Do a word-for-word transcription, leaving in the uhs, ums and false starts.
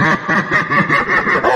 Ah! Ah!